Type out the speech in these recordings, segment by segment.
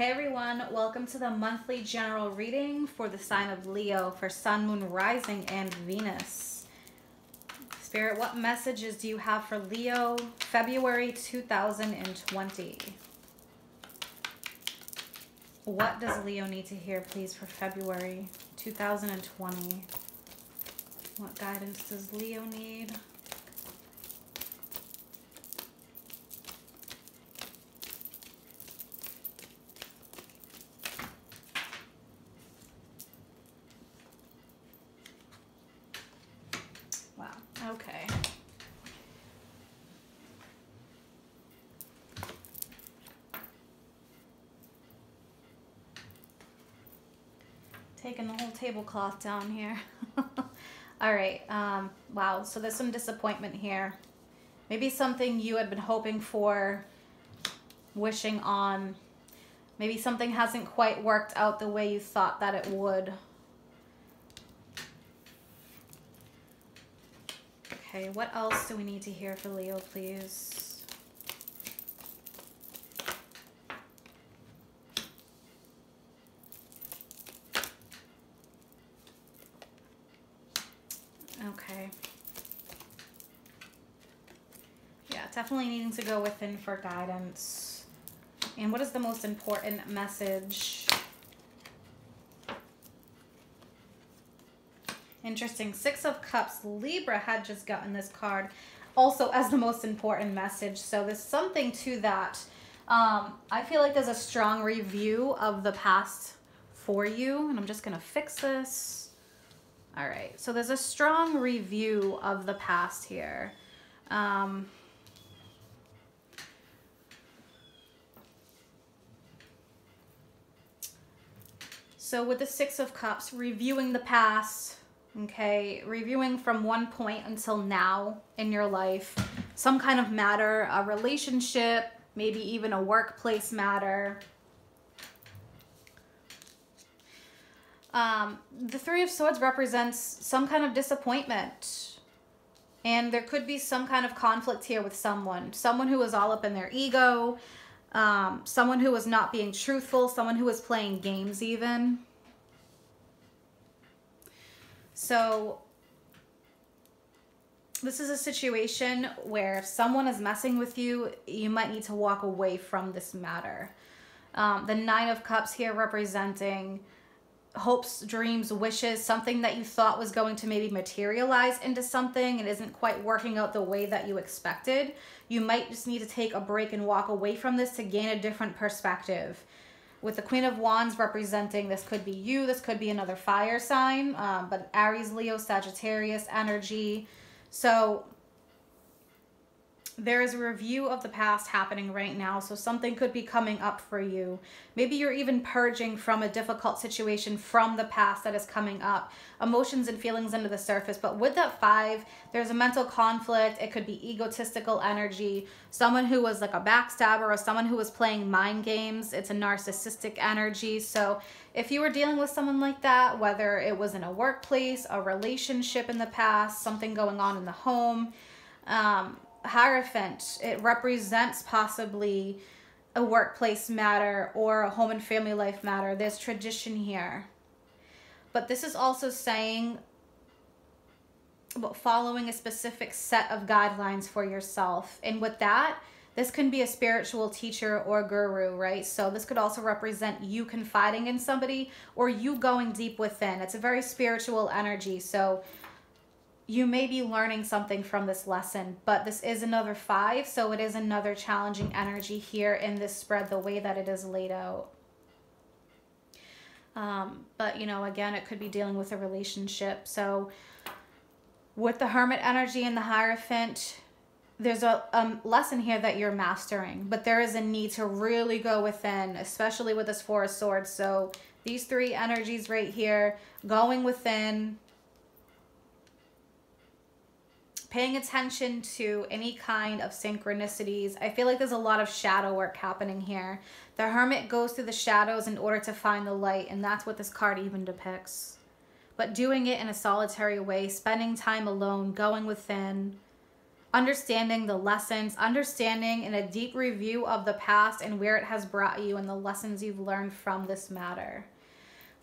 Hey everyone, welcome to the monthly general reading for the sign of Leo for Sun, Moon, Rising, and Venus. Spirit, what messages do you have for Leo, February 2020? What does Leo need to hear, please, for February 2020? What guidance does Leo need? Okay. Taking the whole tablecloth down here. All right. Wow. So there's some disappointment here. Maybe something you had been hoping for, wishing on. Maybe something hasn't quite worked out the way you thought that it would. Okay, what else do we need to hear for Leo, please? Okay. Yeah, definitely needing to go within for guidance. And what is the most important message? Interesting. Six of Cups. Libra had just gotten this card also as the most important message. So there's something to that. I feel like there's a strong review of the past for you. And I'm just going to fix this. All right. So there's a strong review of the past here. So with the Six of Cups, reviewing the past. Okay, reviewing from one point until now in your life, some kind of matter, a relationship, maybe even a workplace matter. The Three of Swords represents some kind of disappointment. And there could be some kind of conflict here with someone. Someone who is all up in their ego, someone who is not being truthful, someone who is playing games even. So this is a situation where if someone is messing with you, you might need to walk away from this matter. The Nine of Cups here representing hopes, dreams, wishes, something that you thought was going to maybe materialize into something and isn't quite working out the way that you expected. You might just need to take a break and walk away from this to gain a different perspective. With the Queen of Wands representing this could be you, this could be another fire sign, but Aries, Leo, Sagittarius energy. So there is a review of the past happening right now. So something could be coming up for you. Maybe you're even purging from a difficult situation from the past that is coming up. Emotions and feelings under the surface. But with that five, there's a mental conflict. It could be egotistical energy. Someone who was like a backstabber or someone who was playing mind games. It's a narcissistic energy. So if you were dealing with someone like that, whether it was in a workplace, a relationship in the past, something going on in the home, Hierophant, it represents possibly a workplace matter or a home and family life matter. There's tradition here. But this is also saying about following a specific set of guidelines for yourself. And with that, this can be a spiritual teacher or guru, right? So this could also represent you confiding in somebody or you going deep within. It's a very spiritual energy. So you may be learning something from this lesson, but this is another five, so it is another challenging energy here in this spread, the way that it is laid out. But, you know, again, it could be dealing with a relationship. So with the Hermit energy and the Hierophant, there's a lesson here that you're mastering, but there is a need to really go within, especially with this Four of Swords. So these three energies right here, going within, paying attention to any kind of synchronicities. I feel like there's a lot of shadow work happening here. The Hermit goes through the shadows in order to find the light, and that's what this card even depicts. But doing it in a solitary way, spending time alone, going within, understanding the lessons, understanding in a deep review of the past and where it has brought you and the lessons you've learned from this matter.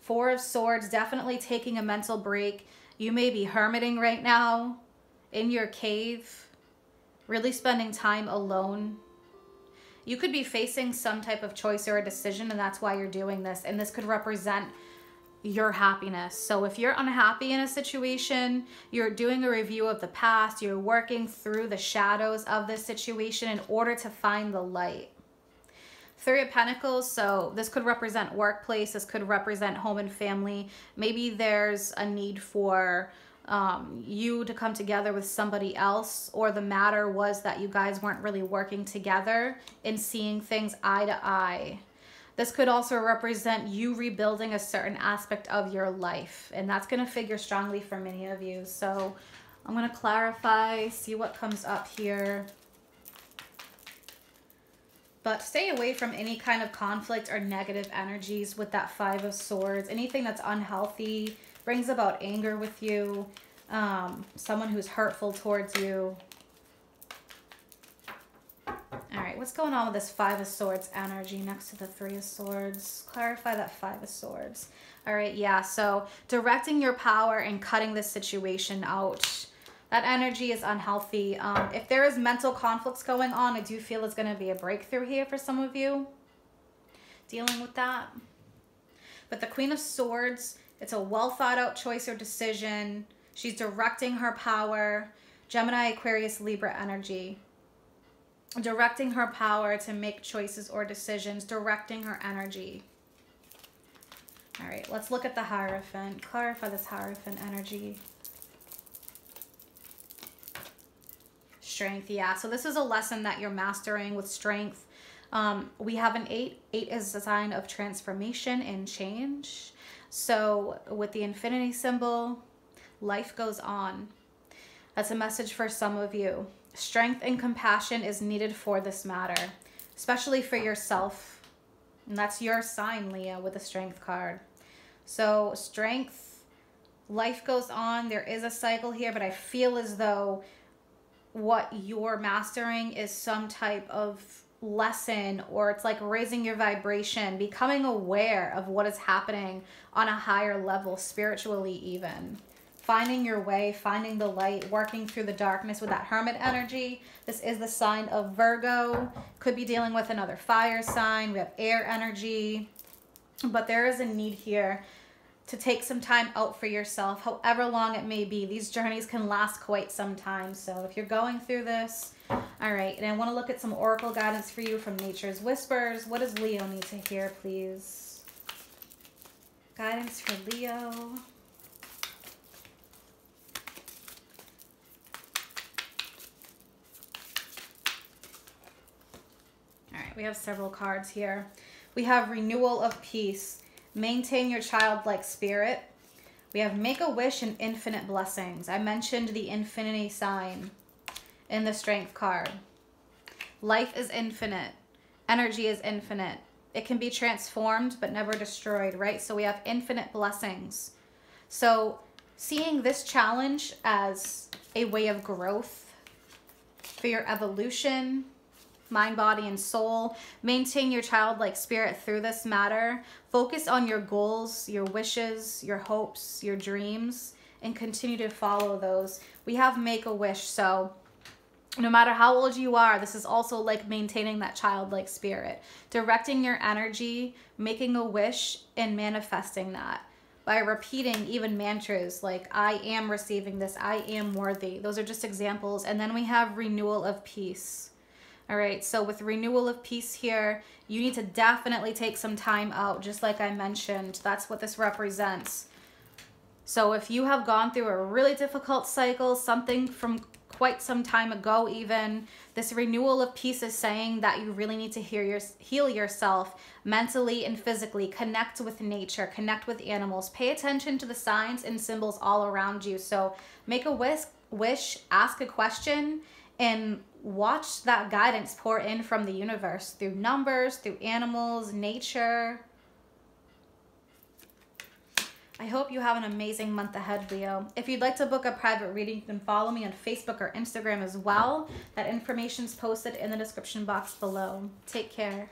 Four of Swords, definitely taking a mental break. You may be hermiting right now in your cave, really spending time alone. You could be facing some type of choice or a decision, and that's why you're doing this. And this could represent your happiness. So if you're unhappy in a situation, you're doing a review of the past, you're working through the shadows of this situation in order to find the light. Three of Pentacles, so this could represent workplace, this could represent home and family. Maybe there's a need for you to come together with somebody else, or the matter was that you guys weren't really working together and seeing things eye to eye. This could also represent you rebuilding a certain aspect of your life, and that's going to figure strongly for many of you. So I'm going to clarify, see what comes up here. But stay away from any kind of conflict or negative energies with that Five of Swords. Anything that's unhealthy brings about anger with you, someone who's hurtful towards you. All right, what's going on with this Five of Swords energy next to the Three of Swords? Clarify that Five of Swords. All right, yeah, so directing your power and cutting this situation out. That energy is unhealthy. If there is mental conflicts going on, I do feel it's going to be a breakthrough here for some of you dealing with that. But the Queen of Swords, it's a well thought out choice or decision. She's directing her power. Gemini, Aquarius, Libra energy. Directing her power to make choices or decisions, directing her energy. All right, let's look at the Hierophant. Clarify this Hierophant energy. Strength, yeah, so this is a lesson that you're mastering with strength. We have an 8. 8 is a sign of transformation and change. So with the infinity symbol, life goes on. That's a message for some of you. Strength and compassion is needed for this matter, especially for yourself. And that's your sign, Leo, with the Strength card. So strength, life goes on. There is a cycle here, but I feel as though what you're mastering is some type of lesson, or it's like raising your vibration, becoming aware of what is happening on a higher level, spiritually even. Finding your way, finding the light, working through the darkness with that hermit energy. This is the sign of Virgo. Could be dealing with another fire sign. We have air energy. But there is a need here to take some time out for yourself, however long it may be. These journeys can last quite some time. So if you're going through this, all right. And I want to look at some oracle guidance for you from Nature's Whispers. What does Leo need to hear, please? Guidance for Leo. We have several cards here. We have renewal of peace. Maintain your childlike spirit. We have make a wish and infinite blessings. I mentioned the infinity sign in the Strength card. Life is infinite. Energy is infinite. It can be transformed but never destroyed, right? So we have infinite blessings. So seeing this challenge as a way of growth for your evolution, mind, body, and soul. Maintain your childlike spirit through this matter. Focus on your goals, your wishes, your hopes, your dreams, and continue to follow those. We have make-a-wish, so no matter how old you are, this is also like maintaining that childlike spirit. Directing your energy, making a wish, and manifesting that by repeating even mantras like, I am receiving this, I am worthy. Those are just examples. And then we have renewal of peace. All right, so with renewal of peace here, you need to definitely take some time out, just like I mentioned. That's what this represents. So if you have gone through a really difficult cycle, something from quite some time ago even, this renewal of peace is saying that you really need to heal yourself mentally and physically. Connect with nature, connect with animals. Pay attention to the signs and symbols all around you. So make a wish, ask a question, and watch that guidance pour in from the universe through numbers, through animals, nature. I hope you have an amazing month ahead, Leo. If you'd like to book a private reading, you can follow me on Facebook or Instagram as well. That information's posted in the description box below. Take care.